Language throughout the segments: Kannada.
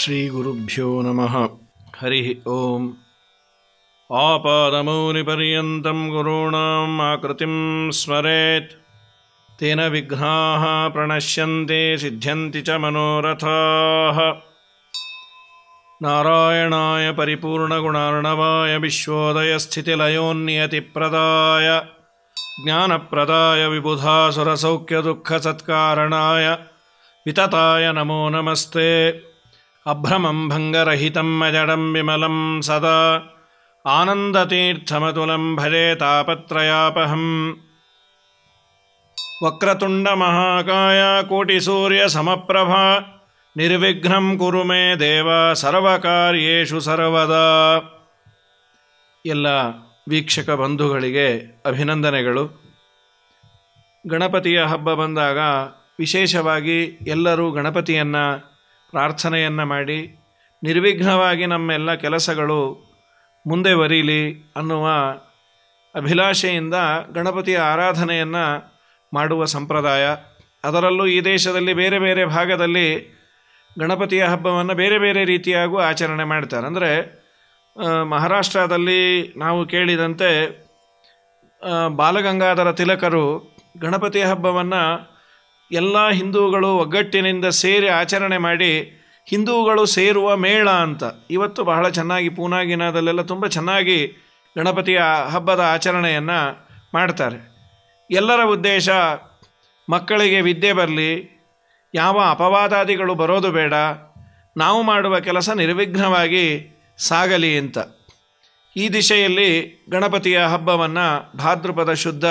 श्री गुरुभ्यो नमः। हरिः ओम। आपादमौलिपर्यन्तं गुरूणाम् आकृतिं स्मरेत्, तेन विघ्नाः प्रणश्यन्ते सिद्ध्यन्ति च मनोरथाः। नारायणाय परिपूर्णगुणार्णवाय विश्वोदयस्थितिलयोन्नियतिप्रदाय ज्ञानप्रदाय विबुधा सुरसौख्यदुःखसत्कारणाय वितताय नमो नमस्ते। अभ्रमं भंगरहितं अजडं विमलं सदा आनन्दतीर्थमतुलं भजे तापत्रयापहं। वक्रतुण्डमहाकाय कोटिसूर्यसमप्रभा निर्विघ्नं कुरु मे देव सर्वकार्येषु सर्वदा। ಎಲ್ಲ ವೀಕ್ಷಕ ಬಂಧುಗಳಿಗೆ ಅಭಿನಂದನೆಗಳು। ಗಣಪತಿಯ ಹಬ್ಬ ಬಂದಾಗ ವಿಶೇಷವಾಗಿ ಎಲ್ಲರೂ ಗಣಪತಿಯನ್ನು ಪ್ರಾರ್ಥನೆಯನ್ನು ಮಾಡಿ ನಿರ್ವಿಘ್ನವಾಗಿ ನಮ್ಮೆಲ್ಲ ಕೆಲಸಗಳು ಮುಂದೆ ಬರೀಲಿ ಅನ್ನುವ ಅಭಿಲಾಷೆಯಿಂದ ಗಣಪತಿಯ ಆರಾಧನೆಯನ್ನು ಮಾಡುವ ಸಂಪ್ರದಾಯ. ಅದರಲ್ಲೂ ಈ ದೇಶದಲ್ಲಿ ಬೇರೆ ಬೇರೆ ಭಾಗದಲ್ಲಿ ಗಣಪತಿಯ ಹಬ್ಬವನ್ನು ಬೇರೆ ಬೇರೆ ರೀತಿಯಾಗೂ ಆಚರಣೆ ಮಾಡ್ತಾರೆ. ಅಂದರೆ ಮಹಾರಾಷ್ಟ್ರದಲ್ಲಿ ನಾವು ಕೇಳಿದಂತೆ ಬಾಲಗಂಗಾಧರ ತಿಲಕರು ಗಣಪತಿಯ ಹಬ್ಬವನ್ನು ಎಲ್ಲ ಹಿಂದೂಗಳು ಒಗ್ಗಟ್ಟಿನಿಂದ ಸೇರಿ ಆಚರಣೆ ಮಾಡಿ ಹಿಂದೂಗಳು ಸೇರುವ ಮೇಳ ಅಂತ ಇವತ್ತು ಬಹಳ ಚೆನ್ನಾಗಿ ಪೂನಾಗಿನಾದಲ್ಲೆಲ್ಲ ತುಂಬ ಚೆನ್ನಾಗಿ ಗಣಪತಿಯ ಹಬ್ಬದ ಆಚರಣೆಯನ್ನು ಮಾಡ್ತಾರೆ. ಎಲ್ಲರ ಉದ್ದೇಶ ಮಕ್ಕಳಿಗೆ ವಿದ್ಯೆ ಬರಲಿ, ಯಾವ ಅಪವಾದಾದಿಗಳು ಬರೋದು ಬೇಡ, ನಾವು ಮಾಡುವ ಕೆಲಸ ನಿರ್ವಿಘ್ನವಾಗಿ ಸಾಗಲಿ ಅಂತ. ಈ ದಿಶೆಯಲ್ಲಿ ಗಣಪತಿಯ ಹಬ್ಬವನ್ನು ಭಾದ್ರಪದ ಶುದ್ಧ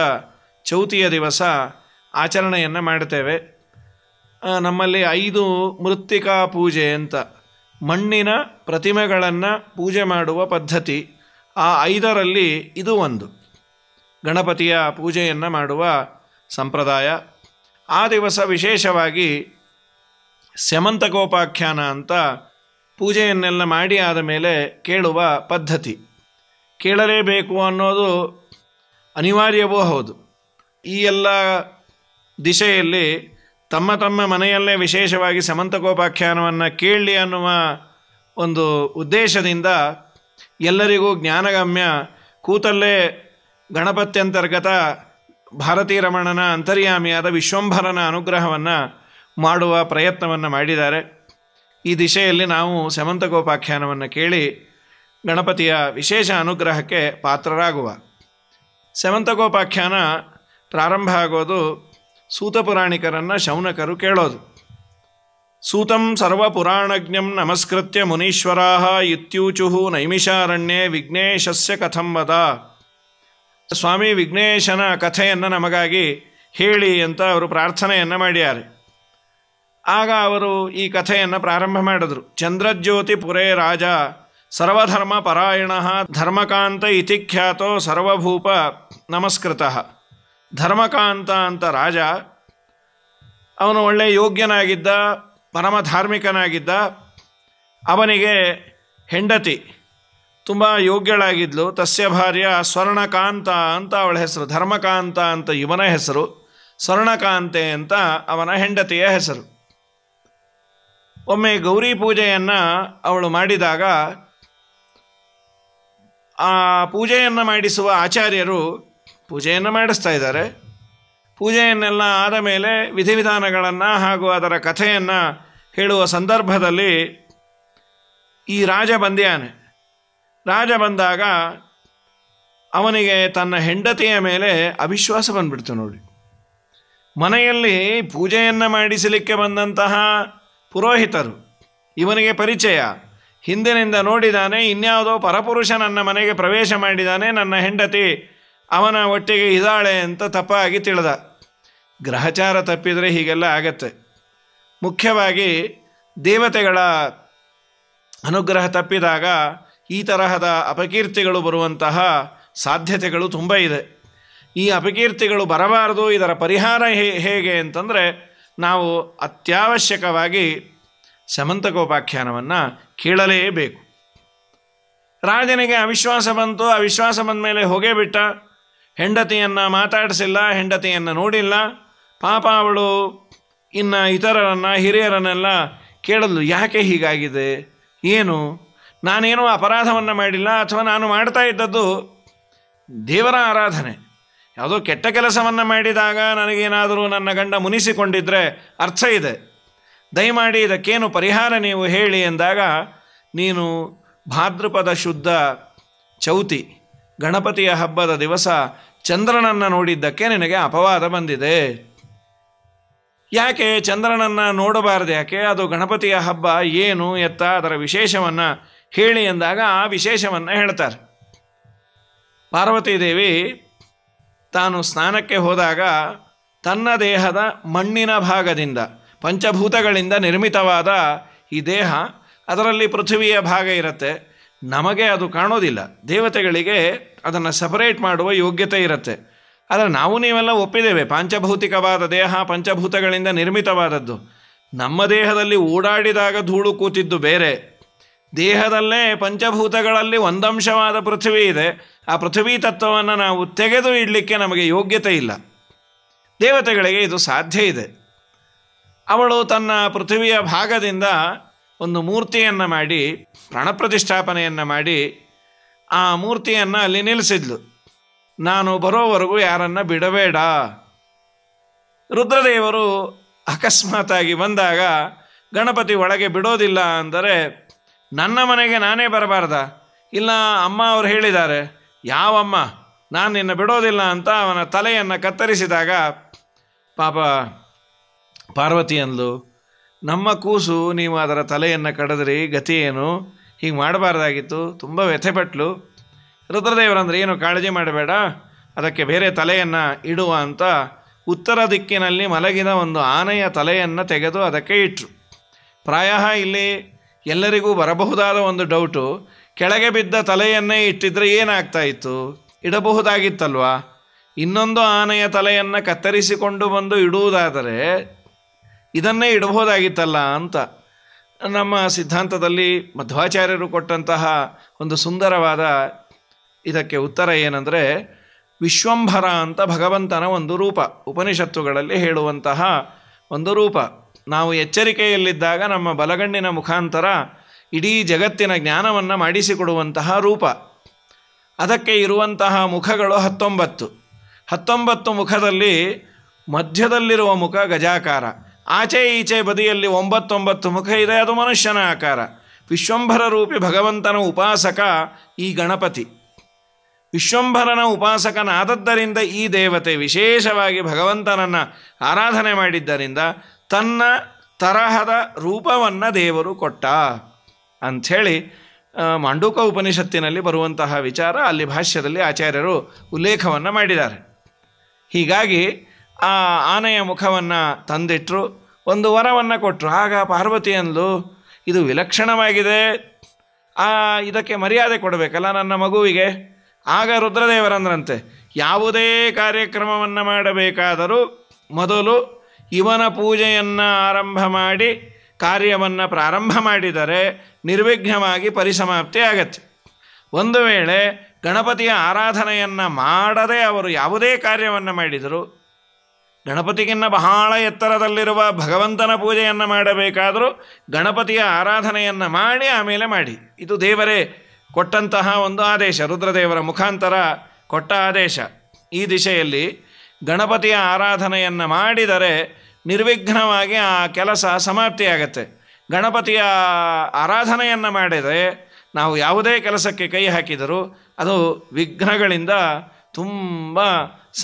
ಚೌತಿಯ ದಿವಸ ಆಚರಣೆಯನ್ನು ಮಾಡ್ತೇವೆ. ನಮ್ಮಲ್ಲಿ 5 ಮೃತ್ತಿಕಾ ಪೂಜೆ ಅಂತ ಮಣ್ಣಿನ ಪ್ರತಿಮೆಗಳನ್ನು ಪೂಜೆ ಮಾಡುವ ಪದ್ಧತಿ. ಆ 5ರಲ್ಲಿ ಇದು ಒಂದು ಗಣಪತಿಯ ಪೂಜೆಯನ್ನು ಮಾಡುವ ಸಂಪ್ರದಾಯ. ಆ ದಿವಸ ವಿಶೇಷವಾಗಿ ಸ್ಯಮಂತಕೋಪಾಖ್ಯಾನ ಅಂತ ಪೂಜೆಯನ್ನೆಲ್ಲ ಮಾಡಿ ಆದ ಮೇಲೆ ಕೇಳುವ ಪದ್ಧತಿ. ಕೇಳಲೇಬೇಕು ಅನ್ನೋದು ಅನಿವಾರ್ಯವೂ ಹೌದು. ಈ ಎಲ್ಲ ದಿಶೆಯಲ್ಲಿ ತಮ್ಮ ತಮ್ಮ ಮನೆಯಲ್ಲೇ ವಿಶೇಷವಾಗಿ ಸ್ಯಮಂತಕೋಪಾಖ್ಯಾನವನ್ನು ಕೇಳಲಿ ಅನ್ನುವ ಒಂದು ಉದ್ದೇಶದಿಂದ ಎಲ್ಲರಿಗೂ ಜ್ಞಾನಗಮ್ಯ ಕೂತಲ್ಲೇ ಗಣಪತ್ಯಂತರ್ಗತ ಭಾರತೀರಮಣನ ಅಂತರ್ಯಾಮಿಯಾದ ವಿಶ್ವಂಭರನ ಅನುಗ್ರಹವನ್ನು ಮಾಡುವ ಪ್ರಯತ್ನವನ್ನು ಮಾಡಿದ್ದಾರೆ. ಈ ದಿಶೆಯಲ್ಲಿ ನಾವು ಸ್ಯಮಂತಕೋಪಾಖ್ಯಾನವನ್ನು ಕೇಳಿ ಗಣಪತಿಯ ವಿಶೇಷ ಅನುಗ್ರಹಕ್ಕೆ ಪಾತ್ರರಾಗುವ. ಸ್ಯಮಂತಕೋಪಾಖ್ಯಾನ ಪ್ರಾರಂಭ ಆಗೋದು ಸೂತಪುರಾಣಿಕರನ್ನು ಶೌನಕರು ಕೇಳೋದು. ಸೂತಂ ಸರ್ವಪುರಾಣಜ್ಞಂ ನಮಸ್ಕೃತ್ಯ ಮುನೀಶ್ವರಾಃ ಇತ್ಯೂಚುಹು ನೈಮಿಷಾರಣ್ಯೇ ವಿಘ್ನೇಶಸ್ಯ ಕಥಂ ವದ. ಸ್ವಾಮಿ ವಿಘ್ನೇಶನ ಕಥೆಯನ್ನು ನಮಗಾಗಿ ಹೇಳಿ ಅಂತ ಅವರು ಪ್ರಾರ್ಥನೆಯನ್ನು ಮಾಡ್ಯಾರೆ. ಆಗ ಅವರು ಈ ಕಥೆಯನ್ನು ಪ್ರಾರಂಭ ಮಾಡಿದ್ರು. ಚಂದ್ರಜ್ಯೋತಿ ಪುರೇ ರಾಜ ಸರ್ವಧರ್ಮ ಪರಾಯಣಃ ಧರ್ಮಕಾಂತ ಇತಿ ಖ್ಯಾತೋ ಸರ್ವಭೂಪ ನಮಸ್ಕೃತಃ. ಧರ್ಮಕಾಂತ ಅಂತ ರಾಜ, ಅವನು ಒಳ್ಳೆಯ ಯೋಗ್ಯನಾಗಿದ್ದ, ಪರಮ ಧಾರ್ಮಿಕನಾಗಿದ್ದ. ಅವನಿಗೆ ಹೆಂಡತಿ ತುಂಬ ಯೋಗ್ಯಳಾಗಿದ್ಲು. ತಸ್ಯ ಭಾರ್ಯ ಸ್ವರ್ಣಕಾಂತ ಅಂತ ಅವಳ ಹೆಸರು. ಧರ್ಮಕಾಂತ ಅಂತ ಇವನ ಹೆಸರು, ಸ್ವರ್ಣಕಾಂತೆ ಅಂತ ಅವನ ಹೆಂಡತಿಯ ಹೆಸರು. ಒಮ್ಮೆ ಗೌರಿ ಪೂಜೆಯನ್ನು ಅವಳು ಮಾಡಿದಾಗ ಆ ಪೂಜೆಯನ್ನು ಮಾಡಿಸುವ ಆಚಾರ್ಯರು ಪೂಜೆಯನ್ನು ಮಾಡಿಸ್ತಾ ಇದ್ದಾರೆ. ಪೂಜೆಯನ್ನೆಲ್ಲ ಆದ ಮೇಲೆ ವಿಧಿವಿಧಾನಗಳನ್ನು ಹಾಗೂ ಅದರ ಕಥೆಯನ್ನು ಹೇಳುವ ಸಂದರ್ಭದಲ್ಲಿ ಈ ರಾಜ ಬಂದ್ಯಾನೆ. ರಾಜ ಬಂದಾಗ ಅವನಿಗೆ ತನ್ನ ಹೆಂಡತಿಯ ಮೇಲೆ ಅವಿಶ್ವಾಸ ಬಂದುಬಿಡ್ತು. ನೋಡಿ, ಮನೆಯಲ್ಲಿ ಪೂಜೆಯನ್ನು ಮಾಡಿಸಲಿಕ್ಕೆ ಬಂದಂತಹ ಪುರೋಹಿತರು ಇವನಿಗೆ ಪರಿಚಯ, ಹಿಂದಿನಿಂದ ನೋಡಿದ್ದಾನೆ, ಇನ್ಯಾವುದೋ ಪರಪುರುಷ ನನ್ನ ಮನೆಗೆ ಪ್ರವೇಶ ಮಾಡಿದ್ದಾನೆ, ನನ್ನ ಹೆಂಡತಿ ಅವನ ಒಟ್ಟಿಗೆ ಇದ್ದಾಳೆ ಅಂತ ತಪ್ಪಾಗಿ ತಿಳಿದ. ಗ್ರಹಚಾರ ತಪ್ಪಿದರೆ ಹೀಗೆಲ್ಲ ಆಗತ್ತೆ. ಮುಖ್ಯವಾಗಿ ದೇವತೆಗಳ ಅನುಗ್ರಹ ತಪ್ಪಿದಾಗ ಈ ತರಹದ ಅಪಕೀರ್ತಿಗಳು ಬರುವಂತಹ ಸಾಧ್ಯತೆಗಳು ತುಂಬ ಇದೆ. ಈ ಅಪಕೀರ್ತಿಗಳು ಬರಬಾರದು, ಇದರ ಪರಿಹಾರ ಹೇಗೆ ಅಂತಂದರೆ ನಾವು ಅತ್ಯವಶ್ಯಕವಾಗಿ ಸ್ಯಮಂತಕೋಪಾಖ್ಯಾನವನ್ನು ಕೇಳಲೇಬೇಕು. ರಾಜನಿಗೆ ಅವಿಶ್ವಾಸ ಬಂತು. ಅವಿಶ್ವಾಸ ಬಂದ ಮೇಲೆ ಹೋಗೇ ಬಿಟ್ಟ. ಹೆಂಡತಿಯನ್ನು ಮಾತಾಡಿಸಿಲ್ಲ, ಹೆಂಡತಿಯನ್ನು ನೋಡಿಲ್ಲ. ಪಾಪ ಅವಳು ಇನ್ನು ಇತರರನ್ನು ಹಿರಿಯರನ್ನೆಲ್ಲ ಕೇಳಲು ಯಾಕೆ ಹೀಗಾಗಿದೆ, ಏನು ನಾನೇನೋ ಅಪರಾಧವನ್ನು ಮಾಡಿಲ್ಲ ಅಥವಾ ನಾನು ಮಾಡ್ತಾ ಇದ್ದದ್ದು ದೇವರ ಆರಾಧನೆ, ಯಾವುದೋ ಕೆಟ್ಟ ಕೆಲಸವನ್ನು ಮಾಡಿದಾಗ ನನಗೇನಾದರೂ ನನ್ನ ಗಂಡ ಮುನಿಸಿಕೊಂಡಿದ್ದರೆ ಅರ್ಥ ಇದೆ, ದಯಮಾಡಿ ಇದಕ್ಕೇನು ಪರಿಹಾರ ನೀವು ಹೇಳಿ ಎಂದಾಗ ನೀನು ಭಾದ್ರಪದ ಶುದ್ಧ ಚೌತಿ ಗಣಪತಿಯ ಹಬ್ಬದ ದಿವಸ ಚಂದ್ರನನ್ನು ನೋಡಿದ್ದಕ್ಕೆ ನಿನಗೆ ಅಪವಾದ ಬಂದಿದೆ. ಯಾಕೆ ಚಂದ್ರನನ್ನು ನೋಡಬಾರ್ದು, ಯಾಕೆ ಅದು ಗಣಪತಿಯ ಹಬ್ಬ ಏನು ಎತ್ತ ಅದರ ವಿಶೇಷವನ್ನು ಹೇಳಿ ಎಂದಾಗ ಆ ವಿಶೇಷವನ್ನು ಹೇಳ್ತಾರೆ. ಪಾರ್ವತೀದೇವಿ ತಾನು ಸ್ನಾನಕ್ಕೆ ಹೋದಾಗ ತನ್ನ ದೇಹದ ಮಣ್ಣಿನ ಭಾಗದಿಂದ ಪಂಚಭೂತಗಳಿಂದ ನಿರ್ಮಿತವಾದ ಈ ದೇಹ, ಅದರಲ್ಲಿ ಪೃಥ್ವಿಯ ಭಾಗ ಇರುತ್ತೆ, ನಮಗೆ ಅದು ಕಾಣೋದಿಲ್ಲ, ದೇವತೆಗಳಿಗೆ ಅದನ್ನು ಸಪರೇಟ್ ಮಾಡುವ ಯೋಗ್ಯತೆ ಇರುತ್ತೆ. ಆದರೆ ನಾವು ನೀವೆಲ್ಲ ಒಪ್ಪಿದ್ದೇವೆ, ಪಂಚಭೌತಿಕವಾದ ದೇಹ ಪಂಚಭೂತಗಳಿಂದ ನಿರ್ಮಿತವಾದದ್ದು. ನಮ್ಮ ದೇಹದಲ್ಲಿ ಓಡಾಡಿದಾಗ ಧೂಳು ಕೂತಿದ್ದು ಬೇರೆ, ದೇಹದಲ್ಲೇ ಪಂಚಭೂತಗಳಲ್ಲಿ ಒಂದಂಶವಾದ ಪೃಥ್ವಿ ಇದೆ, ಆ ಪೃಥ್ವಿ ತತ್ವವನ್ನು ನಾವು ತೆಗೆದು ಇಡಲಿಕ್ಕೆ ನಮಗೆ ಯೋಗ್ಯತೆ ಇಲ್ಲ, ದೇವತೆಗಳಿಗೆ ಇದು ಸಾಧ್ಯ ಇದೆ. ಅವಳು ತನ್ನ ಪೃಥ್ವಿಯ ಭಾಗದಿಂದ ಒಂದು ಮೂರ್ತಿಯನ್ನು ಮಾಡಿ ಪ್ರಾಣಪ್ರತಿಷ್ಠಾಪನೆಯನ್ನು ಮಾಡಿ ಆ ಮೂರ್ತಿಯನ್ನು ಅಲ್ಲಿ ನಿಲ್ಲಿಸಿದ್ಲು. ನಾನು ಬರೋವರೆಗೂ ಯಾರನ್ನು ಬಿಡಬೇಡ. ರುದ್ರದೇವರು ಅಕಸ್ಮಾತಾಗಿ ಬಂದಾಗ ಗಣಪತಿ ಒಳಗೆ ಬಿಡೋದಿಲ್ಲ ಅಂದರೆ ನನ್ನ ಮನೆಗೆ ನಾನೇ ಬರಬಾರ್ದ? ಇಲ್ಲ, ಅಮ್ಮ ಅವ್ರು ಹೇಳಿದ್ದಾರೆ. ಯಾವಮ್ಮ? ನಾನು ನಿನ್ನ ಬಿಡೋದಿಲ್ಲ ಅಂತ ಅವನ ತಲೆಯನ್ನು ಕತ್ತರಿಸಿದಾಗ ಪಾಪ ಪಾರ್ವತಿ ಅಂದ್ಲು, ನಮ್ಮ ಕೂಸು ನೀವು ಅದರ ತಲೆಯನ್ನು ಕಡಿದ್ರಿ, ಗತಿ ಏನು, ಹೀಗೆ ಮಾಡಬಾರ್ದಾಗಿತ್ತು, ತುಂಬ ವ್ಯಥೆಪಟ್ಲು. ರುದ್ರದೇವರಂದ್ರೆ ಏನು ಕಾಳಜಿ ಮಾಡಬೇಡ, ಅದಕ್ಕೆ ಬೇರೆ ತಲೆಯನ್ನು ಇಡುವ ಅಂತ ಉತ್ತರ ದಿಕ್ಕಿನಲ್ಲಿ ಮಲಗಿದ ಒಂದು ಆನೆಯ ತಲೆಯನ್ನು ತೆಗೆದು ಅದಕ್ಕೆ ಇಟ್ಟರು. ಪ್ರಾಯಃ ಇಲ್ಲಿ ಎಲ್ಲರಿಗೂ ಬರಬಹುದಾದ ಒಂದು ಡೌಟು, ಕೆಳಗೆ ಬಿದ್ದ ತಲೆಯನ್ನೇ ಇಟ್ಟಿದ್ರೆ ಏನಾಗ್ತಾ ಇತ್ತು, ಇಡಬಹುದಾಗಿತ್ತಲ್ವ? ಇನ್ನೊಂದು ಆನೆಯ ತಲೆಯನ್ನು ಕತ್ತರಿಸಿಕೊಂಡು ಬಂದು ಇಡುವುದಾದರೆ ಇದನ್ನೇ ಇಡಬಹುದಾಗಿತ್ತಲ್ಲ ಅಂತ ನಮ್ಮ ಸಿದ್ಧಾಂತದಲ್ಲಿ ಮಧ್ವಾಚಾರ್ಯರು ಕೊಟ್ಟಂತಹ ಒಂದು ಸುಂದರವಾದ ಇದಕ್ಕೆ ಉತ್ತರ ಏನಂದರೆ, ವಿಶ್ವಂಭರ ಅಂತ ಭಗವಂತನ ಒಂದು ರೂಪ, ಉಪನಿಷತ್ತುಗಳಲ್ಲಿ ಹೇಳುವಂತಹ ಒಂದು ರೂಪ. ನಾವು ಎಚ್ಚರಿಕೆಯಲ್ಲಿದ್ದಾಗ ನಮ್ಮ ಬಲಗಣ್ಣಿನ ಮುಖಾಂತರ ಇಡೀ ಜಗತ್ತಿನ ಜ್ಞಾನವನ್ನು ಮಾಡಿಸಿಕೊಡುವಂತಹ ರೂಪ. ಅದಕ್ಕೆ ಇರುವಂತಹ ಮುಖಗಳು 19. 19 ಮುಖದಲ್ಲಿ ಮಧ್ಯದಲ್ಲಿರುವ ಮುಖ ಗಜಾಕಾರ, ಆಚೆ ಈಚೆ ಬದಿಯಲ್ಲಿ 9 ಮುಖ ಇದೆ, ಅದು ಮನುಷ್ಯನ ಆಕಾರ. ವಿಶ್ವಂಭರ ರೂಪಿ ಭಗವಂತನ ಉಪಾಸಕ ಈ ಗಣಪತಿ. ವಿಶ್ವಂಭರನ ಉಪಾಸಕನಾದದ್ದರಿಂದ ಈ ದೇವತೆ ವಿಶೇಷವಾಗಿ ಭಗವಂತನನ್ನು ಆರಾಧನೆ ಮಾಡಿದ್ದರಿಂದ ತನ್ನ ತರಹದ ರೂಪವನ್ನು ದೇವರು ಕೊಟ್ಟ ಅಂಥೇಳಿ ಮಾಂಡೂಕ ಉಪನಿಷತ್ತಿನಲ್ಲಿ ಬರುವಂತಹ ವಿಚಾರ ಅಲ್ಲಿ ಭಾಷ್ಯದಲ್ಲಿ ಆಚಾರ್ಯರು ಉಲ್ಲೇಖವನ್ನು ಮಾಡಿದ್ದಾರೆ. ಹೀಗಾಗಿ ಆ ಆನೆಯ ಮುಖವನ್ನು ತಂದಿಟ್ಟರು, ಒಂದು ವರವನ್ನು ಕೊಟ್ಟರು. ಆಗ ಪಾರ್ವತಿ ಅಂದ್ಲು, ಇದು ವಿಲಕ್ಷಣವಾಗಿದೆ, ಇದಕ್ಕೆ ಮರ್ಯಾದೆ ಕೊಡಬೇಕಲ್ಲ ನನ್ನ ಮಗುವಿಗೆ. ಆಗ ರುದ್ರದೇವರಂದ್ರಂತೆ, ಯಾವುದೇ ಕಾರ್ಯಕ್ರಮವನ್ನು ಮಾಡಬೇಕಾದರೂ ಮೊದಲು ಇವನ ಪೂಜೆಯನ್ನು ಆರಂಭ ಮಾಡಿ ಕಾರ್ಯವನ್ನು ಪ್ರಾರಂಭ ಮಾಡಿದರೆ ನಿರ್ವಿಘ್ನವಾಗಿ ಪರಿಸಮಾಪ್ತಿ ಆಗತ್ತೆ. ಒಂದು ವೇಳೆ ಗಣಪತಿಯ ಆರಾಧನೆಯನ್ನು ಮಾಡದೆ ಅವರು ಯಾವುದೇ ಕಾರ್ಯವನ್ನು ಮಾಡಿದರು, ಗಣಪತಿಗಿನ್ನ ಬಹಳ ಎತ್ತರದಲ್ಲಿರುವ ಭಗವಂತನ ಪೂಜೆಯನ್ನು ಮಾಡಬೇಕಾದರೂ ಗಣಪತಿಯ ಆರಾಧನೆಯನ್ನು ಮಾಡಿ ಆಮೇಲೆ ಮಾಡಿ. ಇದು ದೇವರೇ ಕೊಟ್ಟಂತಹ ಒಂದು ಆದೇಶ, ರುದ್ರದೇವರ ಮುಖಾಂತರ ಕೊಟ್ಟ ಆದೇಶ. ಈ ದಿಶೆಯಲ್ಲಿ ಗಣಪತಿಯ ಆರಾಧನೆಯನ್ನು ಮಾಡಿದರೆ ನಿರ್ವಿಘ್ನವಾಗಿ ಆ ಕೆಲಸ ಸಮಾಪ್ತಿಯಾಗತ್ತೆ. ಗಣಪತಿಯ ಆರಾಧನೆಯನ್ನು ಮಾಡಿದರೆ ನಾವು ಯಾವುದೇ ಕೆಲಸಕ್ಕೆ ಕೈ ಹಾಕಿದರೂ ಅದು ವಿಘ್ನಗಳಿಂದ ತುಂಬ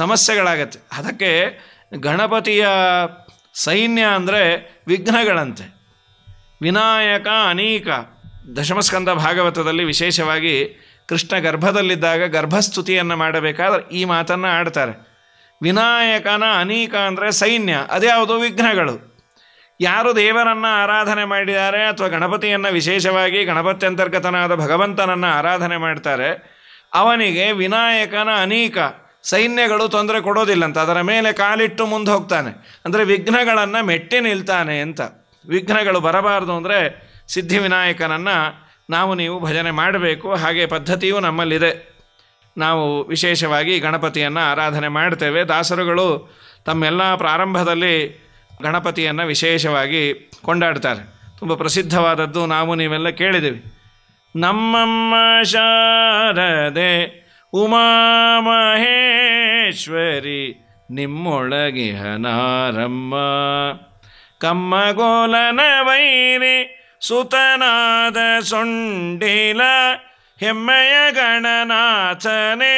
ಸಮಸ್ಯೆಗಳಾಗತ್ತೆ. ಅದಕ್ಕೆ ಗಣಪತಿಯ ಸೈನ್ಯ ಅಂದರೆ ವಿಘ್ನಗಳಂತೆ. ವಿನಾಯಕ ಅನೇಕ, ದಶಮಸ್ಕಂದ ಭಾಗವತದಲ್ಲಿ ವಿಶೇಷವಾಗಿ ಕೃಷ್ಣ ಗರ್ಭದಲ್ಲಿದ್ದಾಗ ಗರ್ಭಸ್ತುತಿಯನ್ನು ಮಾಡಬೇಕಾದ್ರೆ ಈ ಮಾತನ್ನು ಆಡ್ತಾರೆ. ವಿನಾಯಕನ ಅನೇಕ ಅಂದರೆ ಸೈನ್ಯ, ಅದ್ಯಾವುದು ವಿಘ್ನಗಳು. ಯಾರು ದೇವರನ್ನು ಆರಾಧನೆ ಮಾಡಿದ್ದಾರೆ ಅಥವಾ ಗಣಪತಿಯನ್ನು ವಿಶೇಷವಾಗಿ ಗಣಪತ್ಯಂತರ್ಗತನಾದ ಭಗವಂತನನ್ನು ಆರಾಧನೆ ಮಾಡ್ತಾರೆ, ಅವನಿಗೆ ವಿನಾಯಕನ ಅನೇಕ ಸೈನ್ಯಗಳು ತೊಂದರೆ ಕೊಡೋದಿಲ್ಲಂತ, ಅದರ ಮೇಲೆ ಕಾಲಿಟ್ಟು ಮುಂದೆ ಹೋಗ್ತಾನೆ, ಅಂದರೆ ವಿಘ್ನಗಳನ್ನು ಮೆಟ್ಟಿ ನಿಲ್ತಾನೆ ಅಂತ. ವಿಘ್ನಗಳು ಬರಬಾರ್ದು ಅಂದರೆ ಸಿದ್ಧಿವಿನಾಯಕನನ್ನು ನಾವು ನೀವು ಭಜನೆ ಮಾಡಬೇಕು. ಹಾಗೆ ಪದ್ಧತಿಯೂ ನಮ್ಮಲ್ಲಿದೆ, ನಾವು ವಿಶೇಷವಾಗಿ ಗಣಪತಿಯನ್ನು ಆರಾಧನೆ ಮಾಡ್ತೇವೆ. ದಾಸರುಗಳು ತಮ್ಮೆಲ್ಲ ಪ್ರಾರಂಭದಲ್ಲಿ ಗಣಪತಿಯನ್ನು ವಿಶೇಷವಾಗಿ ಕೊಂಡಾಡ್ತಾರೆ. ತುಂಬ ಪ್ರಸಿದ್ಧವಾದದ್ದು, ನಾವು ನೀವೆಲ್ಲ ಕೇಳಿದೆವು. ನಮ್ಮಮ್ಮ ಶಾರದೆ ಉಮಾ ಮಹೇಶ್ವರಿ ನಿಮ್ಮೊಳಗಿಹನಾರಮ್ಮ, ಕಮ್ಮಗೋಲನ ವೈರಿ ಸುತನಾದ ಸೊಂಡಿಲ ಹೆಮ್ಮೆಯ ಗಣನಾಥನೇ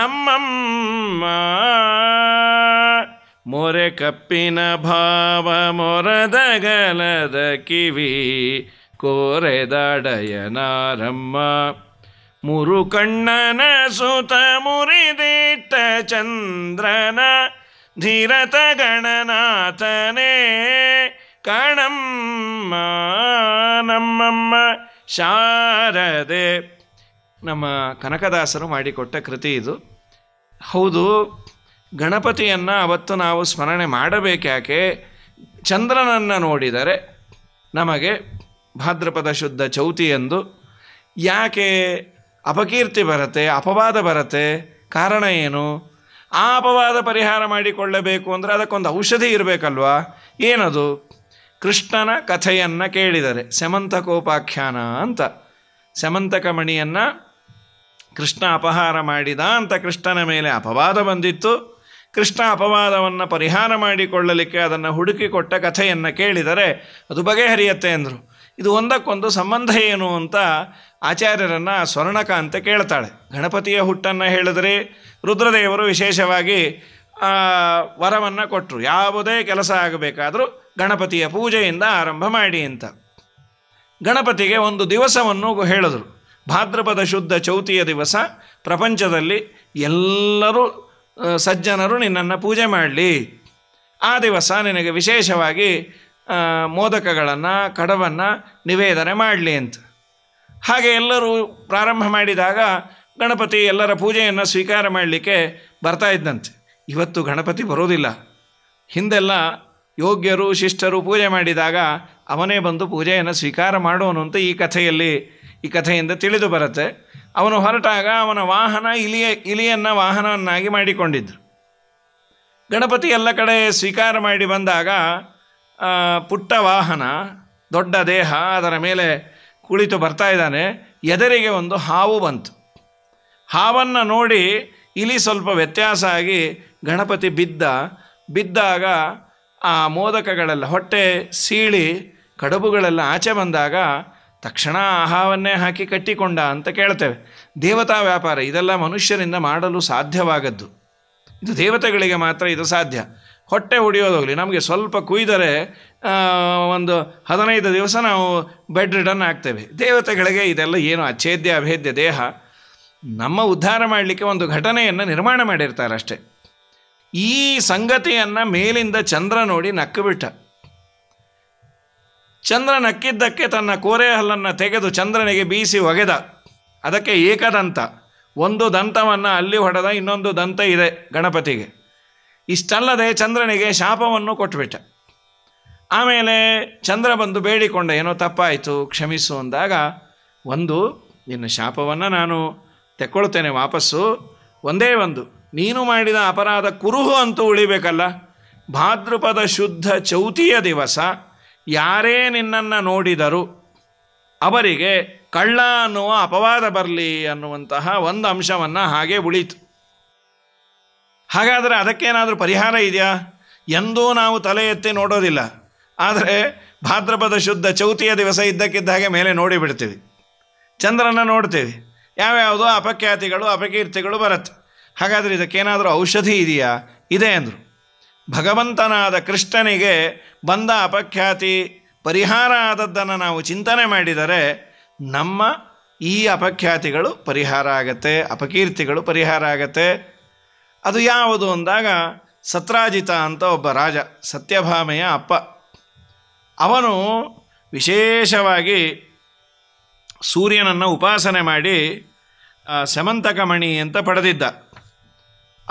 ನಮ್ಮಮ್ಮ. ಮೊರೆ ಕಪ್ಪಿನ ಭಾವ ಮೊರದಗಲದ ಕಿವಿ ಕೋರೆದಾಡಯನಾರಮ್ಮ, ಮುರುಕಣ್ಣನ ಸುತ ಮುರಿದಿಟ್ಟ ಚಂದ್ರನ ಧೀರತ ಗಣನಾಥನೇ ಕಣಮ್ಮ. ನಮ್ಮಮ್ಮ ಶಾರದೆ ನಮ್ಮ ಕನಕದಾಸರು ಮಾಡಿಕೊಟ್ಟ ಕೃತಿ ಇದು. ಹೌದು, ಗಣಪತಿಯನ್ನು ಅವತ್ತು ನಾವು ಸ್ಮರಣೆ ಮಾಡಬೇಕ್ಯಾಕೆ? ಚಂದ್ರನನ್ನು ನೋಡಿದರೆ ನಮಗೆ ಭಾದ್ರಪದ ಶುದ್ಧ ಚೌತಿಯಂದು ಯಾಕೆ ಅಪಕೀರ್ತಿ ಬರುತ್ತೆ, ಅಪವಾದ ಬರುತ್ತೆ? ಕಾರಣ ಏನು? ಆ ಅಪವಾದ ಪರಿಹಾರ ಮಾಡಿಕೊಳ್ಳಬೇಕು ಅಂದರೆ ಅದಕ್ಕೊಂದು ಔಷಧಿ ಇರಬೇಕಲ್ವಾ? ಏನದು? ಕೃಷ್ಣನ ಕಥೆಯನ್ನು ಕೇಳಿದರೆ, ಸ್ಯಮಂತಕೋಪಾಖ್ಯಾನ ಅಂತ, ಸ್ಯಮಂತಕ ಮಣಿಯನ್ನು ಕೃಷ್ಣ ಅಪಹಾರ ಮಾಡಿದ ಅಂತ ಕೃಷ್ಣನ ಮೇಲೆ ಅಪವಾದ ಬಂದಿತ್ತು. ಕೃಷ್ಣ ಅಪವಾದವನ್ನು ಪರಿಹಾರ ಮಾಡಿಕೊಳ್ಳಲಿಕ್ಕೆ ಅದನ್ನು ಹುಡುಕಿಕೊಟ್ಟ ಕಥೆಯನ್ನು ಕೇಳಿದರೆ ಅದು ಬಗೆಹರಿಯತ್ತೆ ಅಂದರು. ಇದು ಒಂದಕ್ಕೊಂದು ಸಂಬಂಧ ಏನು ಅಂತ ಆಚಾರ್ಯರನ್ನು ಸ್ವರ್ಣಕ ಅಂತ ಕೇಳ್ತಾಳೆ. ಗಣಪತಿಯ ಹುಟ್ಟನ್ನು ಹೇಳಿದರೆ ರುದ್ರದೇವರು ವಿಶೇಷವಾಗಿ ವರವನ್ನು ಕೊಟ್ಟರು, ಯಾವುದೇ ಕೆಲಸ ಆಗಬೇಕಾದರೂ ಗಣಪತಿಯ ಪೂಜೆಯಿಂದ ಆರಂಭ ಮಾಡಿ ಅಂತ. ಗಣಪತಿಗೆ ಒಂದು ದಿವಸವನ್ನು ಹೇಳಿದರು, ಭಾದ್ರಪದ ಶುದ್ಧ ಚೌತಿಯ ದಿವಸ ಪ್ರಪಂಚದಲ್ಲಿ ಎಲ್ಲರೂ ಸಜ್ಜನರು ನಿನ್ನನ್ನು ಪೂಜೆ ಮಾಡಲಿ, ಆ ದಿವಸ ನಿನಗೆ ವಿಶೇಷವಾಗಿ ಮೋದಕಗಳನ್ನು ಕಡವನ್ನು ನಿವೇದನೆ ಮಾಡಲಿ ಅಂತ. ಹಾಗೆ ಎಲ್ಲರೂ ಪ್ರಾರಂಭ ಮಾಡಿದಾಗ ಗಣಪತಿ ಎಲ್ಲರ ಪೂಜೆಯನ್ನು ಸ್ವೀಕಾರ ಮಾಡಲಿಕ್ಕೆ ಬರ್ತಾ ಇದ್ದಂತೆ. ಇವತ್ತು ಗಣಪತಿ ಬರೋದಿಲ್ಲ. ಹಿಂದೆಲ್ಲ ಯೋಗ್ಯರು ಶಿಷ್ಟರು ಪೂಜೆ ಮಾಡಿದಾಗ ಅವನೇ ಬಂದು ಪೂಜೆಯನ್ನು ಸ್ವೀಕಾರ ಮಾಡೋನು ಅಂತ ಈ ಕಥೆಯಿಂದ ತಿಳಿದು ಬರುತ್ತೆ. ಅವನು ಹೊರಟಾಗ ಅವನ ವಾಹನ ಇಲಿಯನ್ನು ವಾಹನವನ್ನಾಗಿ ಮಾಡಿಕೊಂಡಿದ್ದರು. ಗಣಪತಿ ಎಲ್ಲ ಕಡೆ ಸ್ವೀಕಾರ ಮಾಡಿ ಬಂದಾಗ ಪುಟ್ಟ ವಾಹನ, ದೊಡ್ಡ ದೇಹ, ಅದರ ಮೇಲೆ ಕುಳಿತು ಬರ್ತಾ ಇದ್ದಾನೆ. ಎದುರಿಗೆ ಒಂದು ಹಾವು ಬಂತು. ಹಾವನ್ನು ನೋಡಿ ಇಲಿ ಸ್ವಲ್ಪ ವ್ಯತ್ಯಾಸ ಆಗಿ ಗಣಪತಿ ಬಿದ್ದಾಗ ಆ ಮೋದಕಗಳೆಲ್ಲ ಹೊಟ್ಟೆ ಸೀಳಿ ಕಡುಬುಗಳೆಲ್ಲ ಆಚೆ ಬಂದಾಗ ತಕ್ಷಣ ಆ ಹಾವನ್ನೇ ಹಾಕಿ ಕಟ್ಟಿಕೊಂಡ ಅಂತ ಕೇಳ್ತೇವೆ. ದೇವತಾ ವ್ಯಾಪಾರ ಇದೆಲ್ಲ ಮನುಷ್ಯರಿಂದ ಮಾಡಲು ಸಾಧ್ಯವಾಗದ್ದು, ಇದು ದೇವತೆಗಳಿಗೆ ಮಾತ್ರ ಇದು ಸಾಧ್ಯ. ಹೊಟ್ಟೆ ಹೊಡೆಯೋದಾಗಲಿ, ನಮಗೆ ಸ್ವಲ್ಪ ಕುಯ್ದರೆ ಒಂದು 15 ದಿವಸ ನಾವು ಬೆಡ್ ರಿಡನ್ ಆಗ್ತೇವೆ. ದೇವತೆಗಳಿಗೆ ಇದೆಲ್ಲ ಏನು ಅಚ್ಛೇದ್ಯ ಅಭೇದ್ಯ ದೇಹ. ನಮ್ಮ ಉದ್ಧಾರ ಮಾಡಲಿಕ್ಕೆ ಒಂದು ಘಟನೆಯನ್ನು ನಿರ್ಮಾಣ ಮಾಡಿರ್ತಾರೆ ಅಷ್ಟೆ. ಈ ಸಂಗತಿಯನ್ನು ಮೇಲಿಂದ ಚಂದ್ರ ನೋಡಿ ನಕ್ಕಿಬಿಟ್ಟ. ಚಂದ್ರ ನಕ್ಕಿದ್ದಕ್ಕೆ ತನ್ನ ಕೋರೆಹಲ್ಲನ್ನು ತೆಗೆದು ಚಂದ್ರನಿಗೆ ಬೀಸಿ ಒಗೆದ. ಅದಕ್ಕೆ ಏಕದಂತ, ಒಂದು ದಂತವನ್ನು ಅಲ್ಲಿ ಹೊಡೆದ, ಇನ್ನೊಂದು ದಂತ ಇದೆ ಗಣಪತಿಗೆ. ಇಷ್ಟಲ್ಲದೆ ಚಂದ್ರನಿಗೆ ಶಾಪವನ್ನು ಕೊಟ್ಟುಬಿಟ್ಟ. ಆಮೇಲೆ ಚಂದ್ರ ಬಂದು ಬೇಡಿಕೊಂಡ, ಏನೋ ತಪ್ಪಾಯಿತು ಕ್ಷಮಿಸು ಅಂದಾಗ, ಒಂದು ನಿನ್ನ ಶಾಪವನ್ನು ನಾನು ತೆಕ್ಕೊಳ್ತೇನೆ ವಾಪಸ್ಸು, ಒಂದೇ ಒಂದು ನೀನು ಮಾಡಿದ ಅಪರಾಧ ಕುರುಹು ಅಂತೂ ಉಳಿಬೇಕಲ್ಲ. ಭಾದ್ರಪದ ಶುದ್ಧ ಚೌತಿಯ ದಿವಸ ಯಾರೇ ನಿನ್ನನ್ನು ನೋಡಿದರು ಅವರಿಗೆ ಕಳ್ಳ ಅನ್ನುವ ಅಪವಾದ ಬರಲಿ ಅನ್ನುವಂತಹ ಒಂದು ಅಂಶವನ್ನು ಹಾಗೆ ಉಳಿತು. ಹಾಗಾದರೆ ಅದಕ್ಕೇನಾದರೂ ಪರಿಹಾರ ಇದೆಯಾ? ಎಂದೂ ನಾವು ತಲೆ ಎತ್ತಿ ನೋಡೋದಿಲ್ಲ. ಆದರೆ ಭಾದ್ರಪದ ಶುದ್ಧ ಚೌತಿಯ ದಿವಸ ಇದ್ದಕ್ಕಿದ್ದ ಹಾಗೆ ಮೇಲೆ ನೋಡಿಬಿಡ್ತೀವಿ, ಚಂದ್ರನ ನೋಡ್ತೀವಿ, ಯಾವ್ಯಾವುದೋ ಅಪಖ್ಯಾತಿಗಳು ಅಪಕೀರ್ತಿಗಳು ಬರುತ್ತೆ. ಹಾಗಾದರೆ ಇದಕ್ಕೇನಾದರೂ ಔಷಧಿ ಇದೆಯಾ? ಇದೆ ಅಂದರು. ಭಗವಂತನಾದ ಕೃಷ್ಣನಿಗೆ ಬಂದ ಅಪಖ್ಯಾತಿ ಪರಿಹಾರ ಆದದ್ದನ್ನು ನಾವು ಚಿಂತನೆ ಮಾಡಿದರೆ ನಮ್ಮ ಈ ಅಪಖ್ಯಾತಿಗಳು ಪರಿಹಾರ ಆಗತ್ತೆ, ಅಪಕೀರ್ತಿಗಳು ಪರಿಹಾರ ಆಗತ್ತೆ. ಅದು ಯಾವುದು ಅಂದಾಗ, ಸತ್ರಾಜಿತ ಅಂತ ಒಬ್ಬ ರಾಜ, ಸತ್ಯಭಾಮೆಯ ಅಪ್ಪ, ಅವನು ವಿಶೇಷವಾಗಿ ಸೂರ್ಯನನ್ನು ಉಪಾಸನೆ ಮಾಡಿ ಸ್ಯಮಂತಕ ಮಣಿ ಅಂತ ಪಡೆದಿದ್ದ.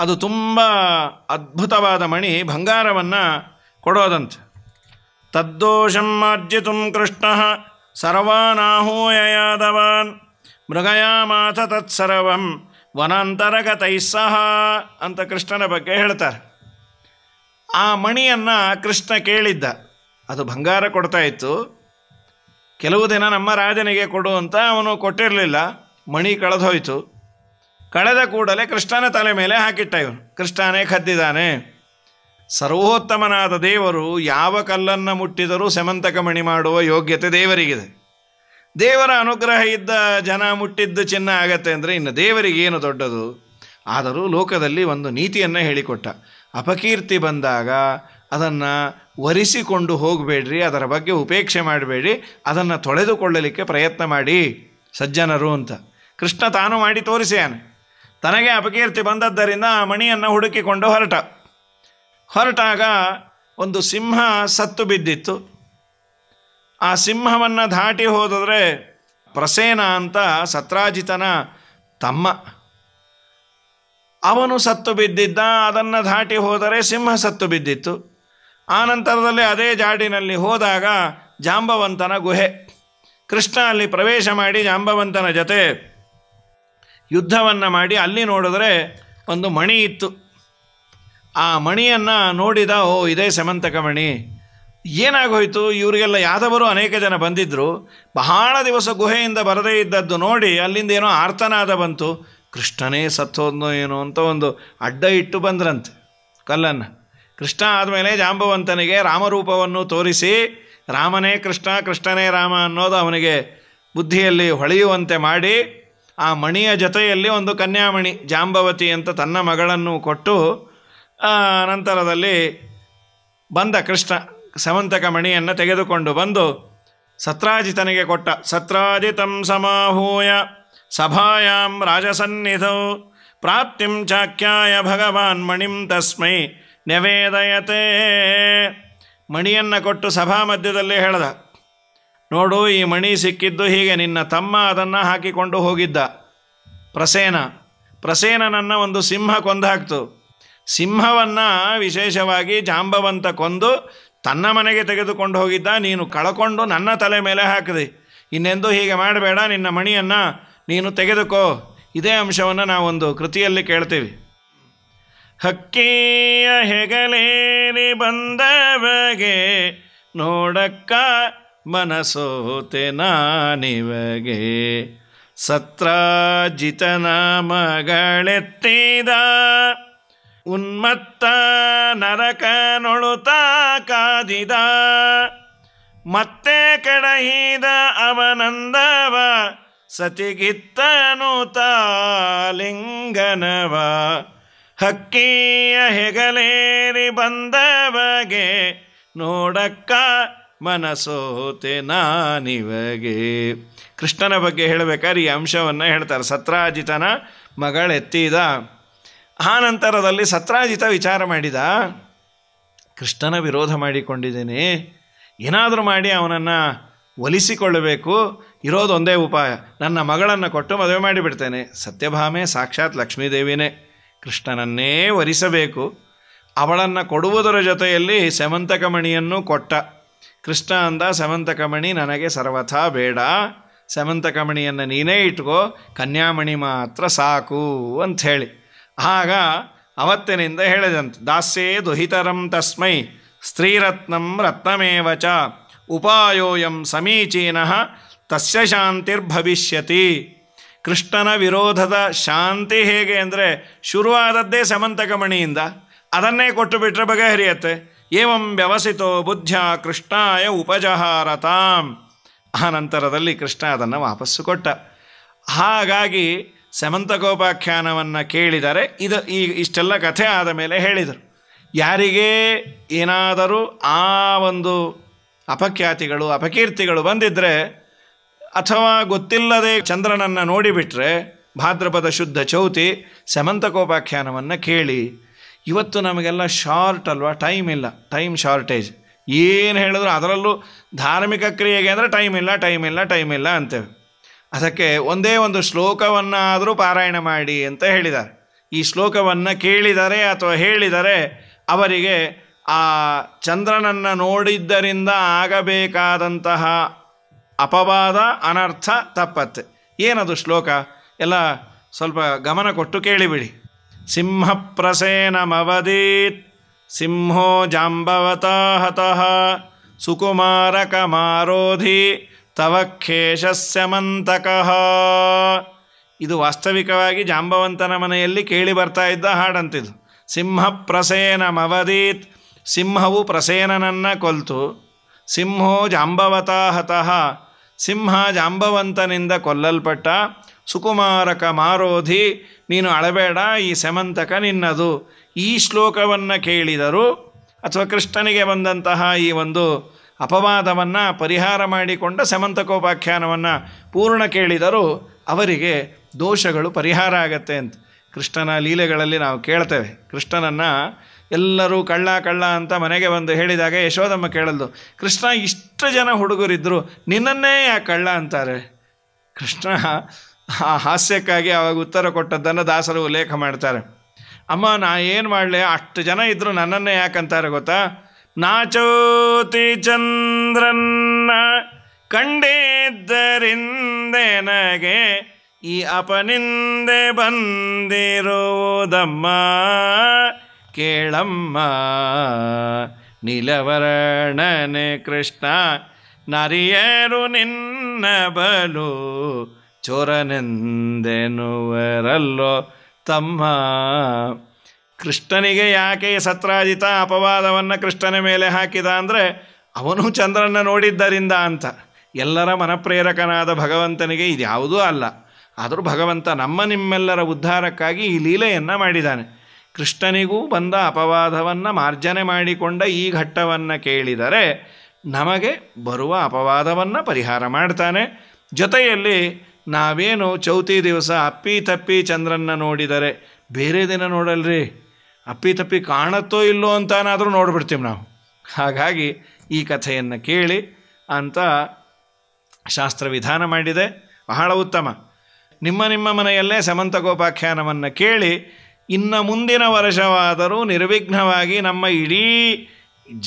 ಅದು ತುಂಬ ಅದ್ಭುತವಾದ ಮಣಿ, ಬಂಗಾರವನ್ನು ಕೊಡೋದಂತೆ. ತದ್ದೋಷಂ ಮಾರ್ಜಿತು ಕೃಷ್ಣ ಸರ್ವಾನಾಹೂಯ ಯಾದವಾನ್ ಮೃಗಯಾಮಾಥ ತತ್ಸರ್ವಂ ವನಾಂತರಗತೈ ಸಹ ಅಂತ ಕೃಷ್ಣನ ಬಗ್ಗೆ ಹೇಳ್ತಾರೆ. ಆ ಮಣಿಯನ್ನು ಕೃಷ್ಣ ಕೇಳಿದ್ದ. ಅದು ಬಂಗಾರ ಕೊಡ್ತಾ ಇತ್ತು. ಕೆಲವು ದಿನ ನಮ್ಮ ರಾಜನಿಗೆ ಕೊಡು ಅಂತ ಅವನು ಕೊಟ್ಟಿರಲಿಲ್ಲ, ಮಣಿ ಕಳೆದು ಹೋಯಿತು. ಕಳೆದ ಕೂಡಲೇ ಕೃಷ್ಣನ ತಲೆ ಮೇಲೆ ಹಾಕಿಟ್ಟ ಇವನು. ಕೃಷ್ಣನೇ ಕದ್ದಿದ್ದಾನೆ. ಸರ್ವೋತ್ತಮನಾದ ದೇವರು ಯಾವ ಕಲ್ಲನ್ನು ಮುಟ್ಟಿದರೂ ಸಮಂತಕ ಮಣಿ ಮಾಡುವ ಯೋಗ್ಯತೆ ದೇವರಿಗಿದೆ. ದೇವರ ಅನುಗ್ರಹ ಇದ್ದ ಜನ ಮುಟ್ಟಿದ್ದು ಚಿನ್ನ ಆಗತ್ತೆ ಅಂದರೆ ಇನ್ನು ದೇವರಿಗೇನು ದೊಡ್ಡದು. ಆದರೂ ಲೋಕದಲ್ಲಿ ಒಂದು ನೀತಿಯನ್ನು ಹೇಳಿಕೊಟ್ಟ, ಅಪಕೀರ್ತಿ ಬಂದಾಗ ಅದನ್ನು ಒರಿಸಿಕೊಂಡು ಹೋಗಬೇಡ್ರಿ, ಅದರ ಬಗ್ಗೆ ಉಪೇಕ್ಷೆ ಮಾಡಬೇಡಿ, ಅದನ್ನು ತೊಳೆದುಕೊಳ್ಳಲಿಕ್ಕೆ ಪ್ರಯತ್ನ ಮಾಡಿ ಸಜ್ಜನರು ಅಂತ ಕೃಷ್ಣ ತಾನು ಮಾಡಿ ತೋರಿಸ್ಯಾನೆ. ತನಗೆ ಅಪಕೀರ್ತಿ ಬಂದದ್ದರಿಂದ ಆ ಮಣಿಯನ್ನು ಹುಡುಕಿಕೊಂಡು ಹೊರಟಾಗ ಒಂದು ಸಿಂಹ ಸತ್ತು ಬಿದ್ದಿತ್ತು. ಆ ಸಿಂಹವನ್ನು ದಾಟಿ ಹೋದರೆ ಪ್ರಸೇನ ಅಂತ ಸತ್ರಾಜಿತನ ತಮ್ಮ, ಅವನು ಸತ್ತು ಬಿದ್ದಿದ್ದ. ಅದನ್ನು ದಾಟಿ ಹೋದರೆ ಸಿಂಹ ಸತ್ತು ಬಿದ್ದಿತ್ತು. ಆನಂತರದಲ್ಲಿ ಅದೇ ಜಾಡಿನಲ್ಲಿ ಹೋದಾಗ ಜಾಂಬವಂತನ ಗುಹೆ, ಕೃಷ್ಣ ಅಲ್ಲಿ ಪ್ರವೇಶ ಮಾಡಿ ಜಾಂಬವಂತನ ಜೊತೆ ಯುದ್ಧವನ್ನು ಮಾಡಿ ಅಲ್ಲಿ ನೋಡಿದ್ರೆ ಒಂದು ಮಣಿ ಇತ್ತು. ಆ ಮಣಿಯನ್ನು ನೋಡಿದ, ಓ ಇದೇ ಸಮಂತಕ ಮಣಿ. ಏನಾಗೋಯಿತು, ಇವರಿಗೆಲ್ಲ ಯಾದವರು ಅನೇಕ ಜನ ಬಂದಿದ್ದರು. ಬಹಳ ದಿವಸ ಗುಹೆಯಿಂದ ಬರದೇ ಇದ್ದದ್ದು ನೋಡಿ ಅಲ್ಲಿಂದ ಏನೋ ಆರ್ತನಾದ ಬಂತು, ಕೃಷ್ಣನೇ ಸತ್ತೋದ್ನೋ ಏನೋ ಅಂತ ಒಂದು ಅಡ್ಡ ಇಟ್ಟು ಬಂದ್ರಂತೆ ಕಲ್ಲನ್ನು. ಕೃಷ್ಣ ಆದಮೇಲೆ ಜಾಂಬವಂತನಿಗೆ ರಾಮರೂಪವನ್ನು ತೋರಿಸಿ ರಾಮನೇ ಕೃಷ್ಣ, ಕೃಷ್ಣನೇ ರಾಮ ಅನ್ನೋದು ಅವನಿಗೆ ಬುದ್ಧಿಯಲ್ಲಿ ಹೊಳೆಯುವಂತೆ ಮಾಡಿ ಆ ಮಣಿಯ ಜೊತೆಯಲ್ಲಿ ಒಂದು ಕನ್ಯಾಮಣಿ ಜಾಂಬವತಿ ಅಂತ ತನ್ನ ಮಗಳನ್ನು ಕೊಟ್ಟು ನಂತರದಲ್ಲಿ ಬಂದ ಕೃಷ್ಣ ಸಮಂತಕ ಮಣಿಯನ್ನು ತೆಗೆದುಕೊಂಡು ಬಂದು ಸತ್ರಾಜಿತನಿಗೆ ಕೊಟ್ಟ. ಸತ್ರಾಜಿತಂ ಸಮಾಹೂಯ ಸಭಾಯಾಂ ರಾಜಸನ್ನಿಧೌ ಪ್ರಾಪ್ತಿಂ ಚಾಕ್ಯಾಯ ಭಗವಾನ್ ಮಣಿಂ ತಸ್ಮೈ ನಿವೇದಯತೆ. ಮಣಿಯನ್ನು ಕೊಟ್ಟು ಸಭಾ ಮಧ್ಯದಲ್ಲಿ ಹೇಳಿದ, ನೋಡು ಈ ಮಣಿ ಸಿಕ್ಕಿದ್ದು ಹೀಗೆ, ನಿನ್ನ ತಮ್ಮ ಅದನ್ನು ಹಾಕಿಕೊಂಡು ಹೋಗಿದ್ದ ಪ್ರಸೇನನನ್ನು ಒಂದು ಸಿಂಹ ಕೊಂದಾಕ್ತು. ಸಿಂಹವನ್ನು ವಿಶೇಷವಾಗಿ ಜಾಂಬವಂತ ಕೊಂದು ತನ್ನ ಮನೆಗೆ ತೆಗೆದುಕೊಂಡು ಹೋಗಿದ್ದ, ನೀನು ಕಳ್ಕೊಂಡು ನನ್ನ ತಲೆ ಮೇಲೆ ಹಾಕಿದೆ, ಇನ್ನೆಂದೂ ಹೀಗೆ ಮಾಡಬೇಡ, ನಿನ್ನ ಮಣಿಯನ್ನು ನೀನು ತೆಗೆದುಕೋ. ಇದೇ ಅಂಶವನ್ನು ನಾವೊಂದು ಕೃತಿಯಲ್ಲಿ ಕೇಳ್ತೀವಿ. ಹಕ್ಕಿಯ ಹೆಗಲೇರಿ ಬಂದವಗೆ ನೋಡಕ್ಕ ಮನಸೋತೆ ನಾನಿವಗೆ, ಸತ್ರಾಜಿತನ ಮಗಳೆತ್ತಿದ ಉನ್ಮತ್ತ ನರಕನೊಳುತ ಕಾದಿದ, ಮತ್ತೆ ಕಡಹಿದ ಅವನಂದವ ಸತಿಗಿತ್ತನು ತಾಲಿಂಗನವ. ಹಕ್ಕಿಯ ಹೆಗಲೇರಿ ಬಂದವಗೆ ನೋಡಕ್ಕ ಮನಸೋತೆ ನಾನಿವಗೆ. ಕೃಷ್ಣನ ಬಗ್ಗೆ ಹೇಳಬೇಕಾದ್ರೆ ಈ ಅಂಶವನ್ನು ಹೇಳ್ತಾರೆ, ಸತ್ರಾಜಿತನ ಮಗಳೆತ್ತಿದ. ಆನಂತರದಲ್ಲಿ ಸತ್ರಾಜಿತ ವಿಚಾರ ಮಾಡಿದ, ಕೃಷ್ಣನ ವಿರೋಧ ಮಾಡಿಕೊಂಡಿದ್ದೇನೆ, ಏನಾದರೂ ಮಾಡಿ ಅವನನ್ನು ಒಲಿಸಿಕೊಳ್ಳಬೇಕು, ಇರೋದೊಂದೇ ಉಪಾಯ, ನನ್ನ ಮಗಳನ್ನು ಕೊಟ್ಟು ಮದುವೆ ಮಾಡಿಬಿಡ್ತೇನೆ. ಸತ್ಯಭಾಮೆ ಸಾಕ್ಷಾತ್ ಲಕ್ಷ್ಮೀದೇವಿನೇ, ಕೃಷ್ಣನನ್ನೇ ವರಿಸಬೇಕು. ಅವಳನ್ನು ಕೊಡುವುದರ ಜೊತೆಯಲ್ಲಿ ಸಮಂತಕ ಮಣಿಯನ್ನು ಕೊಟ್ಟ. ಕೃಷ್ಣ ಅಂದ, ಸಮಂತಕ ಮಣಿ ನನಗೆ ಸರ್ವಥಾ ಬೇಡ, ಸಮಂತಕ ಮಣಿಯನ್ನು ನೀನೇ ಇಟ್ಕೋ, ಕನ್ಯಾಮಣಿ ಮಾತ್ರ ಸಾಕು ಅಂಥೇಳಿ. ಆಗ ಅವತ್ತಿನಿಂದ ಹೇಳಿದಂತೆ, ದಾಸ್ಯೇ ದುಹಿತರಂ ತಸ್ಮೈ ಸ್ತ್ರೀರತ್ನಂ ರತ್ನಮೇವಚ ಉಪಾಯೋಯಂ ಸಮೀಚೀನಃ ತಸ್ಯ ಶಾಂತಿರ್ಭವಿಷ್ಯತಿ. ಕೃಷ್ಣನ ವಿರೋಧದ ಶಾಂತಿ ಹೇಗೆ ಅಂದರೆ, ಶುರುವಾದದ್ದೇ ಸಮಂತಕ ಮಣಿಯಿಂದ, ಅದನ್ನೇ ಕೊಟ್ಟು ಬಿಟ್ಟರೆ ಬಗೆಹರಿಯತ್ತೆ. ಏವಂ ವ್ಯವಸಿತೋ ಬುದ್ಧ್ಯ ಕೃಷ್ಣಾಯ ಉಪಜಹಾರತಾಂ. ಆ ನಂತರದಲ್ಲಿ ಕೃಷ್ಣ ಅದನ್ನು ವಾಪಸ್ಸು ಕೊಟ್ಟ. ಹಾಗಾಗಿ ಸಮಂತಕೋಪಾಖ್ಯಾನವನ್ನು ಕೇಳಿದರೆ ಇದು ಇಷ್ಟೆಲ್ಲ ಕಥೆ ಆದ ಮೇಲೆ ಹೇಳಿದರು. ಯಾರಿಗೇ ಏನಾದರೂ ಆ ಒಂದು ಅಪಕೀರ್ತಿಗಳು ಬಂದಿದ್ದರೆ, ಅಥವಾ ಗೊತ್ತಿಲ್ಲದೆ ಚಂದ್ರನನ್ನು ನೋಡಿಬಿಟ್ರೆ, ಭಾದ್ರಪದ ಶುದ್ಧ ಚೌತಿ ಸಮಂತಕೋಪಾಖ್ಯಾನವನ್ನು ಕೇಳಿ. ಇವತ್ತು ನಮಗೆಲ್ಲ ಶಾರ್ಟ್ ಅಲ್ವಾ, ಟೈಮ್ ಇಲ್ಲ, ಟೈಮ್ ಶಾರ್ಟೇಜ್. ಏನು ಹೇಳಿದ್ರು ಅದರಲ್ಲೂ ಧಾರ್ಮಿಕ ಕ್ರಿಯೆಗೆ ಅಂದರೆ ಟೈಮ್ ಇಲ್ಲ ಅಂತೇವೆ. ಅದಕ್ಕೆ ಒಂದೇ ಒಂದು ಶ್ಲೋಕವನ್ನಾದರೂ ಪಾರಾಯಣ ಮಾಡಿ ಅಂತ ಹೇಳಿದ್ದಾರೆ. ಈ ಶ್ಲೋಕವನ್ನು ಕೇಳಿದರೆ ಅಥವಾ ಹೇಳಿದರೆ ಅವರಿಗೆ ಆ ಚಂದ್ರನನ್ನು ನೋಡಿದ್ದರಿಂದ ಆಗಬೇಕಾದಂತಹ ಅಪವಾದ ಅನರ್ಥ ತಪ್ಪತ್ತೆ. ಏನದು ಶ್ಲೋಕ ಎಲ್ಲ ಸ್ವಲ್ಪ ಗಮನ ಕೊಟ್ಟು ಕೇಳಿಬಿಡಿ. ಸಿಂಹ ಪ್ರಸೇನಮವದೀತ್ ಸಿಂಹೋ ಜಾಂಬವತಾ ಹತಃ सुकुमारकमारोधि तव खेशस्य मंतकः। ಇದು ವಾಸ್ತವಿಕವಾಗಿ ಜಾಂಬವಂತನ ಮನೆಯಲ್ಲಿ ಕೇಳಿ ಬರ್ತಾ ಇದ್ದ ಹಾಡಂತಿದು. ಸಿಂಹ ಪ್ರಸೇನಮವದೀತ್, ಸಿಂಹವು ಪ್ರಸೇನನನ್ನು ಕೊಲ್ತು. ಸಿಂಹೋ ಜಾಂಬವತಾಹತಃ, ಸಿಂಹ ಜಾಂಬವಂತನಿಂದ ಕೊಲ್ಲಲ್ಪಟ್ಟ. ಸುಕುಮಾರಕ ಮಾರೋಧಿ, ನೀನು ಅಳಬೇಡ, ಈ ಸಮಂತಕ ನಿನ್ನದು. ಈ ಶ್ಲೋಕವನ್ನು ಕೇಳಿದರು ಅಥವಾ ಕೃಷ್ಣನಿಗೆ ಬಂದಂತಹ ಈ ಒಂದು ಅಪವಾದವನ್ನು ಪರಿಹಾರ ಮಾಡಿಕೊಂಡ ಸಮಂತಕೋಪಾಖ್ಯಾನವನ್ನು ಪೂರ್ಣ ಕೇಳಿದರು, ಅವರಿಗೆ ದೋಷಗಳು ಪರಿಹಾರ ಆಗತ್ತೆ ಅಂತ ಕೃಷ್ಣನ ಲೀಲೆಗಳಲ್ಲಿ ನಾವು ಕೇಳ್ತೇವೆ. ಕೃಷ್ಣನನ್ನು ಎಲ್ಲರೂ ಕಳ್ಳ ಕಳ್ಳ ಅಂತ ಮನೆಗೆ ಬಂದು ಹೇಳಿದಾಗ ಯಶೋದಮ್ಮ ಕೇಳಲ್ದು, ಕೃಷ್ಣ ಇಷ್ಟು ಜನ ಹುಡುಗರಿದ್ದರು ನಿನ್ನನ್ನೇ ಯಾಕೆ ಕಳ್ಳ ಅಂತಾರೆ? ಕೃಷ್ಣ ಆ ಹಾಸ್ಯಕ್ಕಾಗಿ ಆವಾಗ ಉತ್ತರ ಕೊಟ್ಟದ್ದನ್ನು ದಾಸರು ಉಲ್ಲೇಖ ಮಾಡ್ತಾರೆ. ಅಮ್ಮ, ನಾ ಏನು ಮಾಡಲಿ, ಅಷ್ಟು ಜನ ಇದ್ದರು ನನ್ನನ್ನೇ ಯಾಕಂತಾರೆ ಗೊತ್ತಾ? ನಾಚೋತಿ ಚಂದ್ರನ್ನ ಕಂಡಿದ್ದರಿಂದೆನಗೆ ಈ ಅಪನಿಂದೆ ಬಂದಿರುವುದಮ್ಮ. ಕೇಳಮ್ಮ ನಿಲವರಣನೆ ಕೃಷ್ಣ, ನರಿಯರು ನಿನ್ನ ಬಲು ಚೋರನೆಂದೆನುವರಲ್ಲೋ ತಮ್ಮ. ಕೃಷ್ಣನಿಗೆ ಯಾಕೆ ಸತ್ರಾಜಿತ ಅಪವಾದವನ್ನು ಕೃಷ್ಣನ ಮೇಲೆ ಹಾಕಿದ ಅಂದರೆ ಅವನು ಚಂದ್ರನ್ನ ನೋಡಿದ್ದರಿಂದ ಅಂತ. ಎಲ್ಲರ ಮನಪ್ರೇರಕನಾದ ಭಗವಂತನಿಗೆ ಇದು ಯಾವುದೂ ಅಲ್ಲ. ಆದರೂ ಭಗವಂತ ನಮ್ಮ ನಿಮ್ಮೆಲ್ಲರ ಉದ್ಧಾರಕ್ಕಾಗಿ ಈ ಲೀಲೆಯನ್ನು ಮಾಡಿದ್ದಾನೆ. ಕೃಷ್ಣನಿಗೂ ಬಂದ ಅಪವಾದವನ್ನು ಮಾರ್ಜನೆ ಮಾಡಿಕೊಂಡ ಈ ಘಟ್ಟವನ್ನು ಕೇಳಿದರೆ ನಮಗೆ ಬರುವ ಅಪವಾದವನ್ನು ಪರಿಹಾರ ಮಾಡ್ತಾನೆ. ಜೊತೆಯಲ್ಲಿ ನಾವೇನು ಚೌತಿ ದಿವಸ ಅಪ್ಪಿ ತಪ್ಪಿ ಚಂದ್ರನ್ನ ನೋಡಿದರೆ ಬೇರೆ ದಿನ ನೋಡಲ್ರಿ, ಅಪ್ಪಿ ತಪ್ಪಿ ಕಾಣತ್ತೋ ಇಲ್ಲೋ ಅಂತಾನಾದರೂ ನೋಡ್ಬಿಡ್ತೀವಿ ನಾವು. ಹಾಗಾಗಿ ಈ ಕಥೆಯನ್ನು ಕೇಳಿ ಅಂತ ಶಾಸ್ತ್ರ ವಿಧಾನ ಮಾಡಿದೆ, ಬಹಳ ಉತ್ತಮ. ನಿಮ್ಮ ನಿಮ್ಮ ಮನೆಯಲ್ಲೇ ಸಮಂತಕೋಪಾಖ್ಯಾನವನ್ನು ಕೇಳಿ ಇನ್ನು ಮುಂದಿನ ವರ್ಷವಾದರೂ ನಿರ್ವಿಘ್ನವಾಗಿ ನಮ್ಮ ಇಡೀ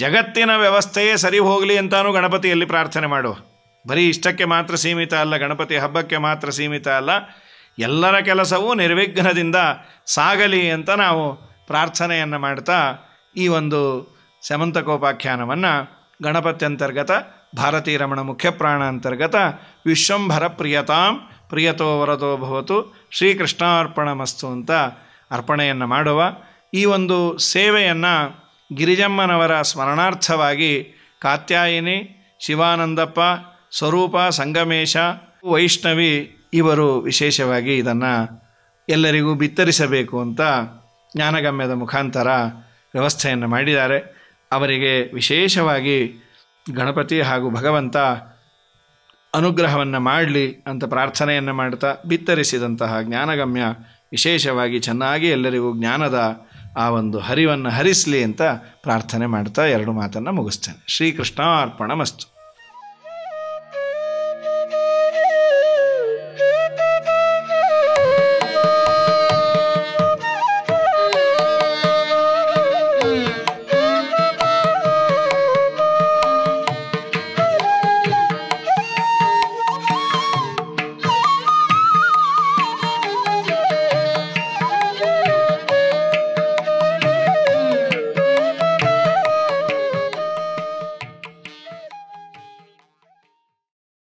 ಜಗತ್ತಿನ ವ್ಯವಸ್ಥೆಯೇ ಸರಿ ಹೋಗಲಿ ಅಂತಾನು ಗಣಪತಿಯಲ್ಲಿ ಪ್ರಾರ್ಥನೆ ಮಾಡುವ. ಬರೀ ಇಷ್ಟಕ್ಕೆ ಮಾತ್ರ ಸೀಮಿತ ಅಲ್ಲ, ಗಣಪತಿ ಹಬ್ಬಕ್ಕೆ ಮಾತ್ರ ಸೀಮಿತ ಅಲ್ಲ, ಎಲ್ಲರ ಕೆಲಸವೂ ನಿರ್ವಿಘ್ನದಿಂದ ಸಾಗಲಿ ಅಂತ ನಾವು ಪ್ರಾರ್ಥನೆಯನ್ನು ಮಾಡ್ತಾ ಈ ಒಂದು ಸಮಂತಕೋಪಾಖ್ಯಾನವನ್ನು ಗಣಪತ್ಯಂತರ್ಗತ ಭಾರತೀ ರಮಣ ಮುಖ್ಯಪ್ರಾಣ ಅಂತರ್ಗತ ವಿಶ್ವಂಭರ ಪ್ರಿಯತಾಂ ಪ್ರಿಯತೋ ವರತೋ ಭವತು ಶ್ರೀಕೃಷ್ಣಾರ್ಪಣಮಸ್ತು ಅಂತ ಅರ್ಪಣೆಯನ್ನು ಮಾಡುವ. ಈ ಒಂದು ಸೇವೆಯನ್ನು ಗಿರಿಜಮ್ಮನವರ ಸ್ಮರಣಾರ್ಥವಾಗಿ ಕಾತ್ಯಾಯಿನಿ, ಶಿವಾನಂದಪ್ಪ, ಸ್ವರೂಪ, ಸಂಗಮೇಶ, ವೈಷ್ಣವಿ ಇವರು ವಿಶೇಷವಾಗಿ ಇದನ್ನು ಎಲ್ಲರಿಗೂ ಬಿತ್ತರಿಸಬೇಕು ಅಂತ ಜ್ಞಾನಗಮ್ಯದ ಮುಖಾಂತರ ವ್ಯವಸ್ಥೆಯನ್ನು ಮಾಡಿದ್ದಾರೆ. ಅವರಿಗೆ ವಿಶೇಷವಾಗಿ ಗಣಪತಿ ಹಾಗೂ ಭಗವಂತ ಅನುಗ್ರಹವನ್ನು ಮಾಡಲಿ ಅಂತ ಪ್ರಾರ್ಥನೆಯನ್ನು ಮಾಡ್ತಾ ಬಿತ್ತರಿಸಿದಂತಹ ಜ್ಞಾನಗಮ್ಯ ವಿಶೇಷವಾಗಿ ಚೆನ್ನಾಗಿ ಎಲ್ಲರಿಗೂ ಜ್ಞಾನದ ಆ ಒಂದು ಹರಿವನ್ನು ಹರಿಸಲಿ ಅಂತ ಪ್ರಾರ್ಥನೆ ಮಾಡ್ತಾ ಎರಡು ಮಾತನ್ನು ಮುಗಿಸ್ತೇನೆ. ಶ್ರೀಕೃಷ್ಣ ಅರ್ಪಣಮಸ್ತು.